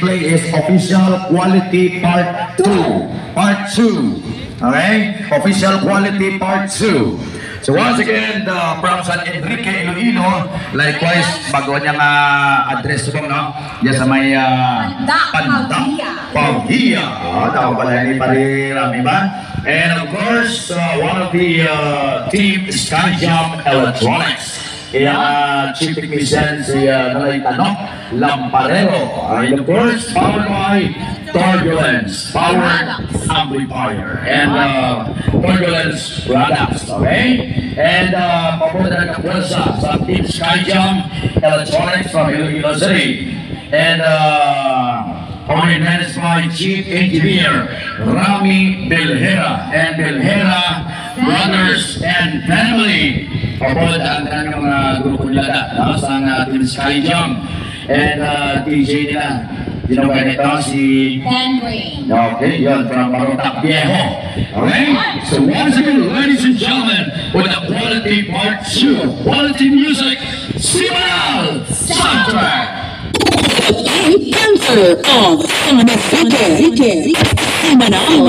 play is official quality part 2. Part 2. Okay? Official quality part 2. So once again, the Professor Enrique Iloilo, likewise, bago niyang address ko, no? Diyan sa may Paghiya. Tama pala yan, Rami ba? And of course, one of the team Skyjump Electronics. Kaya Chief Technician si Nalaitanok Lamparero. And of course, powered by Turbulence Power Amplifier and Turbulence Products, okay? And papunta ng pwersa sa Team Skyjump Electronics from Iloilo City. And only managed by Chief Engineer Rami Belhera and Belhera Brothers and Family. Papunta ang kanyang grupo nila sa Team Skyjump and TJ nila. You know, ganito si Henry. Okay, yun, from Marotac Viejo. Alright, so once again, ladies and gentlemen, with the quality part 2, quality music, Semanal soundtrack! Dancer of Level 138 is progress. Back in 1963,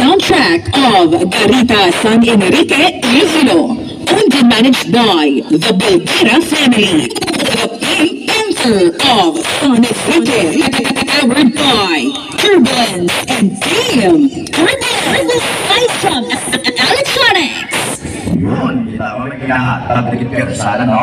soundtrack of Garita San Enrique, Iloilo, owned and managed by the Belhera family. The Center of Sonic City, powered by Turbulence and Team Skyjump Electronics. Yun, di ba? May kinakatap na